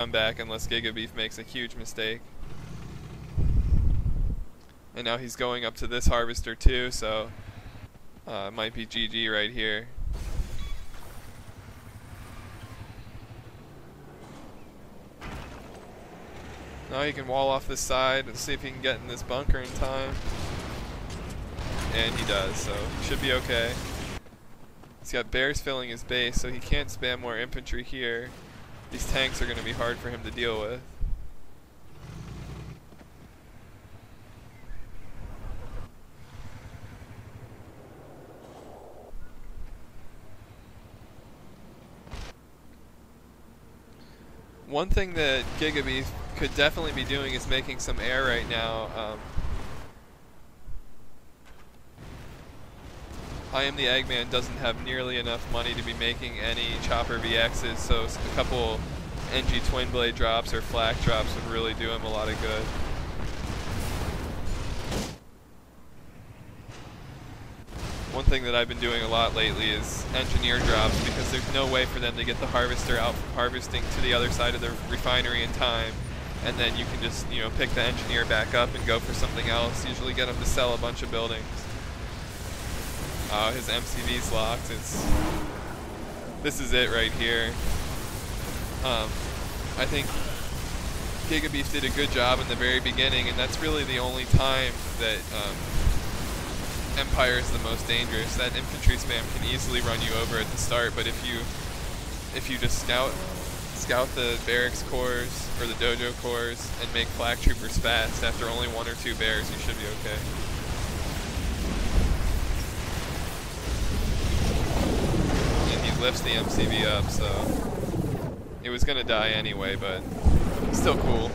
come back unless Gigabeef makes a huge mistake. And now he's going up to this harvester too, so it might be GG right here. Now he can wall off this side and see if he can get in this bunker in time. And he does, so should be okay. He's got bears filling his base, so he can't spam more infantry here. These tanks are going to be hard for him to deal with. One thing that Gigabeef could definitely be doing is making some air right now. I Am the Eggman doesn't have nearly enough money to be making any Chopper VXs, so a couple NG twin blade drops or flak drops would really do him a lot of good. One thing that I've been doing a lot lately is engineer drops, because there's no way for them to get the harvester out from harvesting to the other side of the refinery in time, and then you can just, you know, pick the engineer back up and go for something else. Usually get them to sell a bunch of buildings. His MCV's locked. This is it right here. I think Gigabeef did a good job in the very beginning, and that's really the only time that Empire is the most dangerous. That infantry spam can easily run you over at the start, but if you just scout the barracks cores or the dojo cores and make flak troopers fast after only 1 or 2 bears, you should be okay. And he lifts the MCV up, so it was gonna die anyway, but still cool.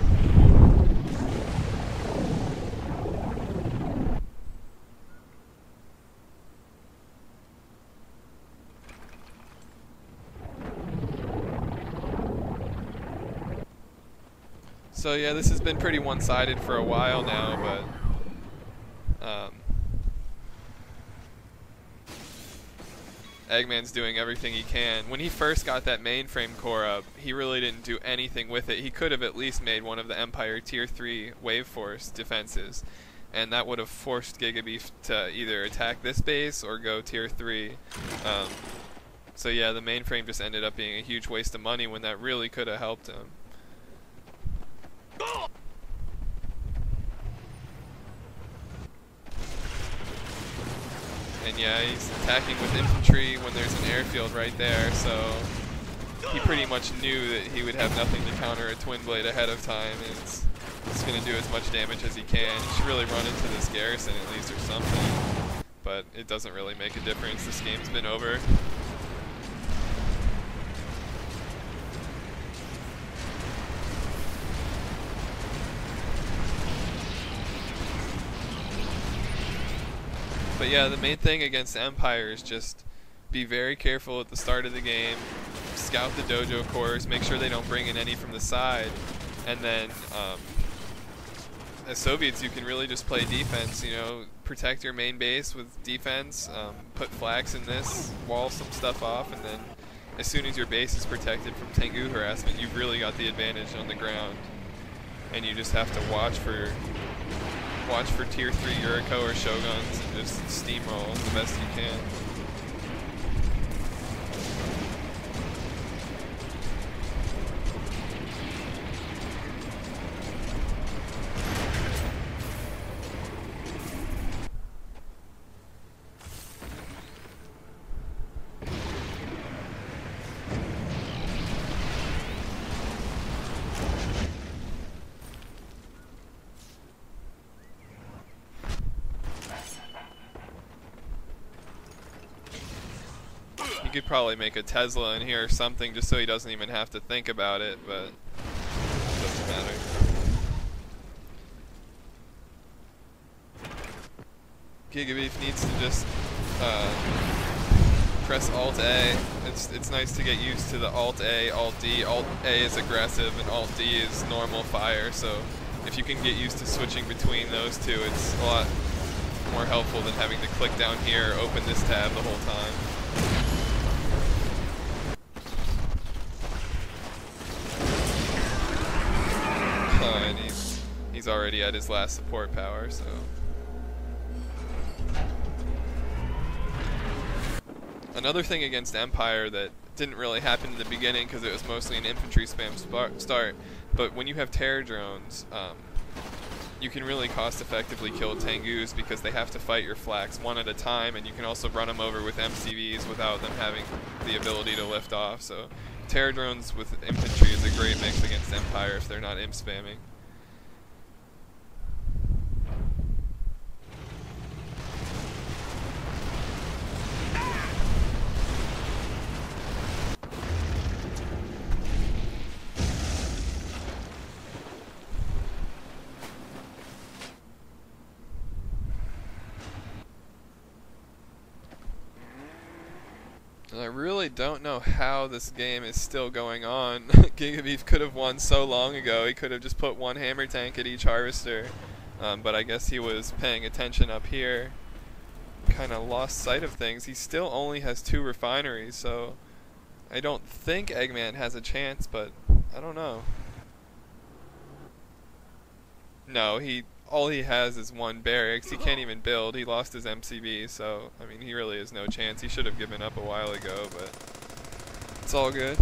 So yeah, this has been pretty one-sided for a while now, but Eggman's doing everything he can. When he first got that mainframe core up, he really didn't do anything with it. He could have at least made one of the Empire Tier 3 Wave Force defenses, and that would have forced Gigabeef to either attack this base or go Tier 3. So yeah, the mainframe just ended up being a huge waste of money when that really could have helped him. And yeah, he's attacking with infantry when there's an airfield right there, so he pretty much knew that he would have nothing to counter a twin blade ahead of time, and it's going to do as much damage as he can. He should really run into this garrison at least or something, but it doesn't really make a difference. This game's been over. But yeah, the main thing against Empire is just be very careful at the start of the game, scout the dojo cores, make sure they don't bring in any from the side, and then as Soviets you can really just play defense, you know, protect your main base with defense, put flaks in this, wall some stuff off, and then as soon as your base is protected from Tengu harassment, you've really got the advantage on the ground, and you just have to watch for Tier 3 Yuriko or Shoguns and just steamroll the best you can. Could probably make a Tesla in here or something just so he doesn't even have to think about it, but it doesn't matter. Gigabeef needs to just press Alt-A. It's nice to get used to the Alt-A, Alt-D. Alt-A is aggressive and Alt-D is normal fire, so if you can get used to switching between those two, it's a lot more helpful than having to click down here or open this tab the whole time. he's already at his last support power, so. Another thing against Empire that didn't really happen in the beginning because it was mostly an infantry spam start, but when you have terror drones, you can really cost effectively kill Tengus because they have to fight your flaks one at a time, and you can also run them over with MCVs without them having the ability to lift off. So terror drones with infantry is a great mix against Empire if they're not imp spamming. And I really don't know how this game is still going on. Gigabeef could have won so long ago. He could have just put one hammer tank at each harvester. But I guess he was paying attention up here. Kind of lost sight of things. He still only has 2 refineries, so I don't think Eggman has a chance, but I don't know. No, all he has is 1 barracks. He can't even build. He lost his MCV, so I mean, he really has no chance. He should have given up a while ago, but it's all good.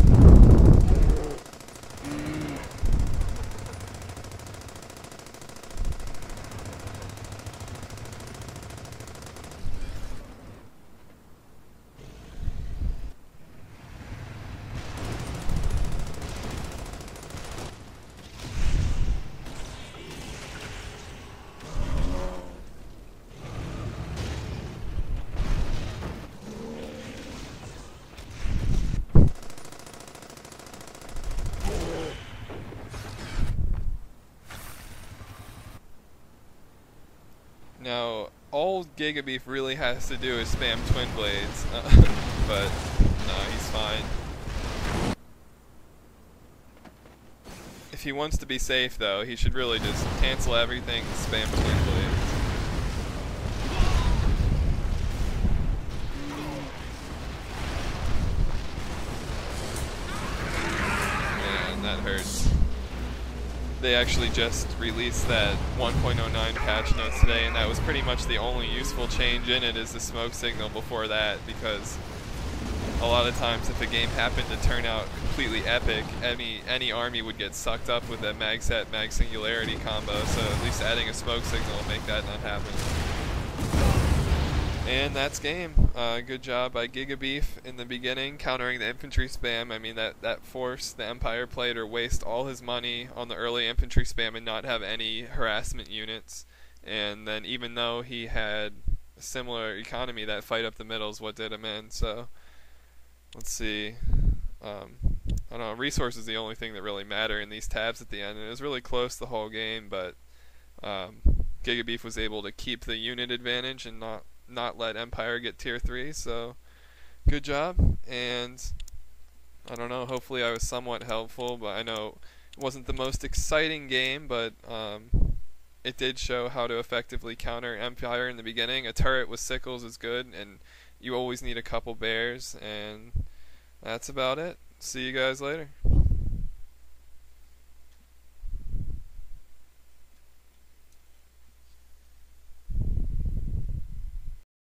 Now, all Gigabeef really has to do is spam twin blades, but no, he's fine. If he wants to be safe, though, he should really just cancel everything and spam twin blades. Man, that hurts. They actually just released that 1.09 patch notes today, and that was pretty much the only useful change in it is the smoke signal before that, because a lot of times if a game happened to turn out completely epic, any army would get sucked up with that mag set, mag singularity combo, so at least adding a smoke signal will make that not happen. And that's game. Good job by Gigabeef in the beginning, countering the infantry spam. I mean, that forced the Empire player to waste all his money on the early infantry spam and not have any harassment units. And then even though he had a similar economy, that fight up the middle is what did him in. So, let's see. I don't know, resource is the only thing that really matter in these tabs at the end. And it was really close the whole game, but Gigabeef was able to keep the unit advantage and not let Empire get tier 3, so good job. And I don't know, hopefully I was somewhat helpful, but I know it wasn't the most exciting game, but it did show how to effectively counter Empire in the beginning. A turret with sickles is good, and you always need a couple bears, and that's about it. See you guys later.